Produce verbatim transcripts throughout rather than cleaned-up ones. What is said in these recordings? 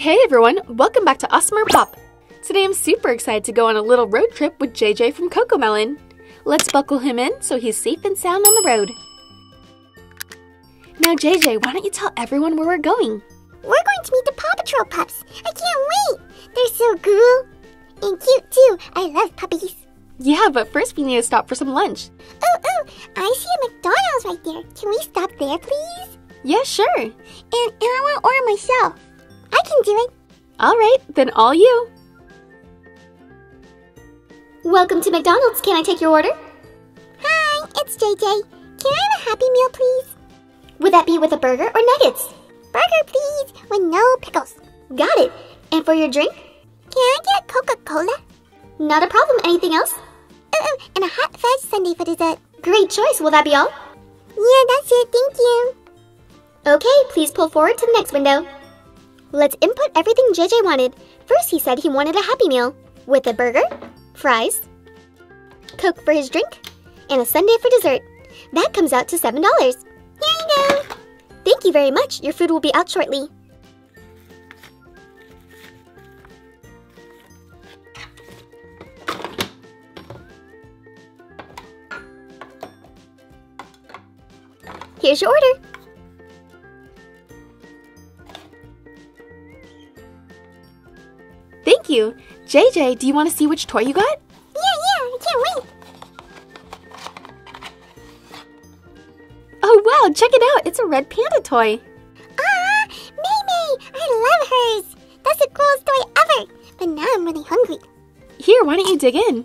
Hey everyone, welcome back to AWESMR Pop. Today I'm super excited to go on a little road trip with J J from Cocomelon. Let's buckle him in so he's safe and sound on the road. Now J J, why don't you tell everyone where we're going? We're going to meet the Paw Patrol pups. I can't wait. They're so cool and cute too. I love puppies. Yeah, but first we need to stop for some lunch. Oh, oh, I see a McDonald's right there. Can we stop there, please? Yeah, sure. And, and I want to order myself. I can do it. All right, then all you. Welcome to McDonald's. Can I take your order? Hi, it's J J. Can I have a Happy Meal, please? Would that be with a burger or nuggets? Burger, please, with no pickles. Got it. And for your drink? Can I get Coca-Cola? Not a problem. Anything else? Oh, and a hot fudge sundae for dessert. Great choice. Will that be all? Yeah, that's it. Thank you. Okay, please pull forward to the next window. Let's input everything J J wanted. First, he said he wanted a Happy Meal with a burger, fries, Coke for his drink, and a sundae for dessert. That comes out to seven dollars. Here you go. Thank you very much. Your food will be out shortly. Here's your order. Thank you. J J, do you want to see which toy you got? Yeah, yeah, I can't wait. Oh wow, check it out. It's a red panda toy. Ah, Maymay, I love hers. That's the coolest toy ever. But now I'm really hungry. Here, why don't you dig in?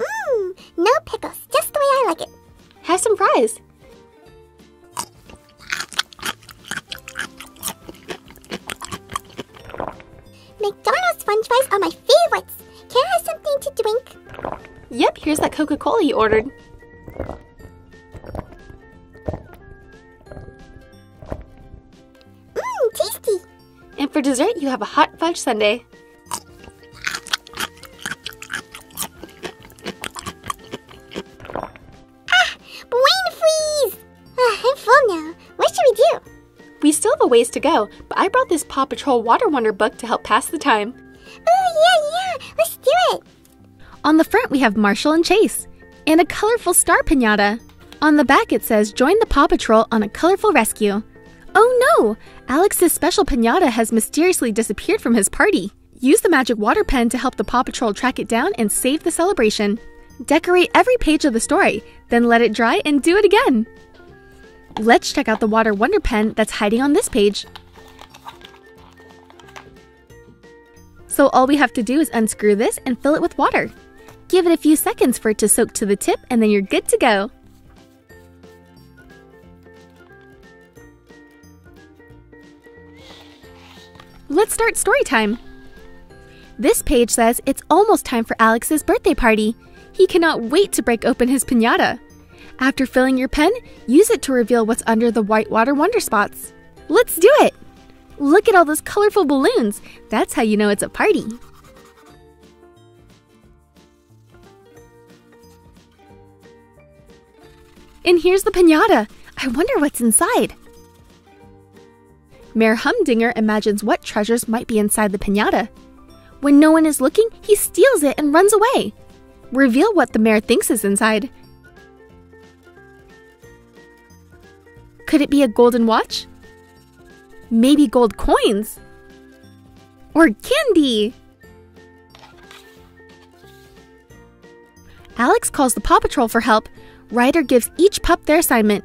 Mmm, no pickles, just the way I like it. Have some fries. McDonald's french fries are my favorites. Can I have something to drink? Yep, here's that Coca-Cola you ordered. Mmm, tasty. And for dessert, you have a hot fudge sundae. Ah, brain freeze! Uh, I'm full now. What should we do? We still have a ways to go, but I brought this Paw Patrol Water Wonder book to help pass the time. Oh, yeah, yeah, let's do it. On the front, we have Marshall and Chase, and a colorful star piñata. On the back, it says, join the Paw Patrol on a colorful rescue. Oh no, Alex's special piñata has mysteriously disappeared from his party. Use the magic water pen to help the Paw Patrol track it down and save the celebration. Decorate every page of the story, then let it dry and do it again. Let's check out the Water Wonder pen that's hiding on this page. So all we have to do is unscrew this and fill it with water. Give it a few seconds for it to soak to the tip and then you're good to go. Let's start story time. This page says it's almost time for Alex's birthday party. He cannot wait to break open his piñata. After filling your pen, use it to reveal what's under the white water wonder spots. Let's do it! Look at all those colorful balloons. That's how you know it's a party. And here's the piñata. I wonder what's inside. Mayor Humdinger imagines what treasures might be inside the piñata. When no one is looking, he steals it and runs away. Reveal what the mayor thinks is inside. Could it be a golden watch? Maybe gold coins? Or candy? Alex calls the Paw Patrol for help. Ryder gives each pup their assignment.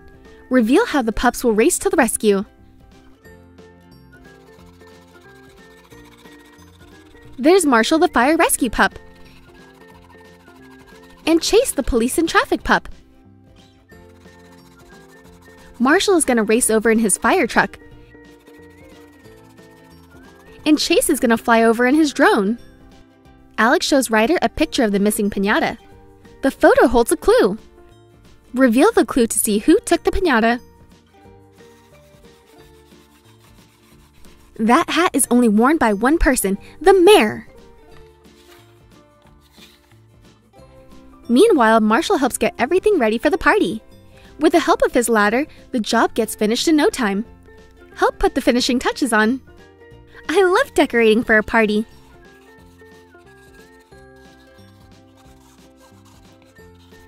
Reveal how the pups will race to the rescue. There's Marshall the fire rescue pup. And Chase the police and traffic pup. Marshall is going to race over in his fire truck. And Chase is going to fly over in his drone. Alex shows Ryder a picture of the missing piñata. The photo holds a clue. Reveal the clue to see who took the piñata. That hat is only worn by one person, the mayor. Meanwhile, Marshall helps get everything ready for the party. With the help of his ladder, the job gets finished in no time. Help put the finishing touches on. I love decorating for a party.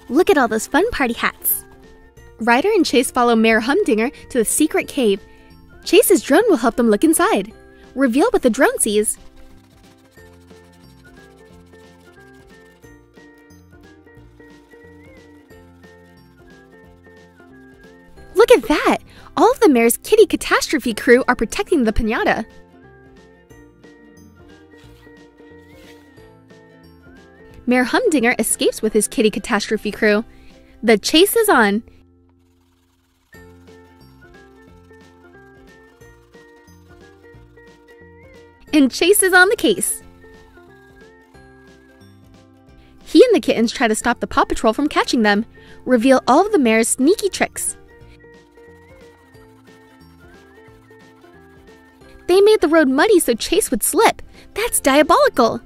Look at all those fun party hats. Ryder and Chase follow Mayor Humdinger to the secret cave. Chase's drone will help them look inside. Reveal what the drone sees. Look at that! All of the mayor's kitty catastrophe crew are protecting the piñata. Mayor Humdinger escapes with his kitty catastrophe crew. The chase is on. And Chase is on the case. He and the kittens try to stop the Paw Patrol from catching them. Reveal all of the mayor's sneaky tricks. They made the road muddy so Chase would slip. That's diabolical.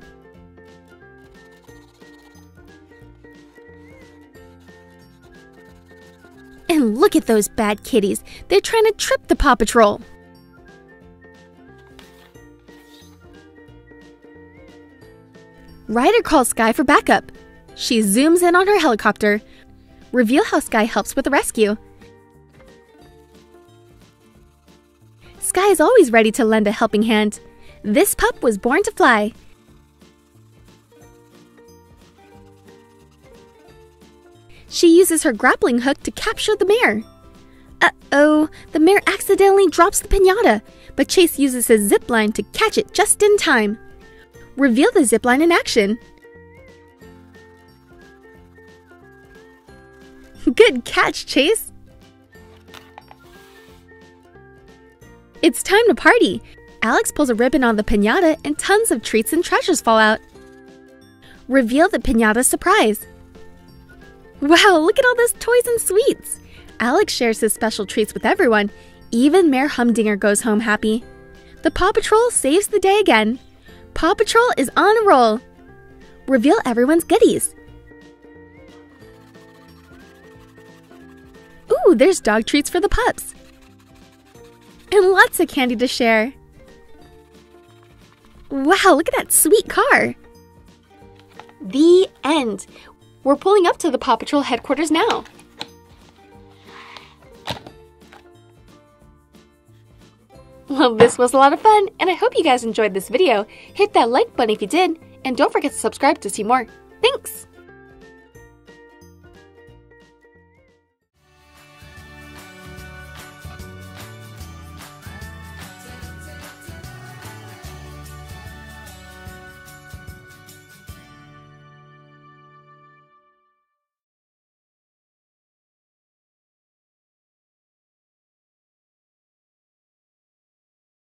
And look at those bad kitties. They're trying to trip the Paw Patrol. Ryder calls Sky for backup. She zooms in on her helicopter. Reveal how Sky helps with the rescue. Sky is always ready to lend a helping hand. This pup was born to fly. She uses her grappling hook to capture the mayor. Uh-oh, the mayor accidentally drops the piñata, but Chase uses his zipline to catch it just in time. Reveal the zipline in action. Good catch, Chase! It's time to party! Alex pulls a ribbon on the piñata and tons of treats and treasures fall out. Reveal the piñata's surprise. Wow, look at all those toys and sweets! Alex shares his special treats with everyone. Even Mayor Humdinger goes home happy. The Paw Patrol saves the day again. Paw Patrol is on a roll! Reveal everyone's goodies! Ooh, there's dog treats for the pups! And lots of candy to share! Wow, look at that sweet car! The end! We're pulling up to the Paw Patrol headquarters now! Well, this was a lot of fun, and I hope you guys enjoyed this video. Hit that like button if you did, and don't forget to subscribe to see more. Thanks!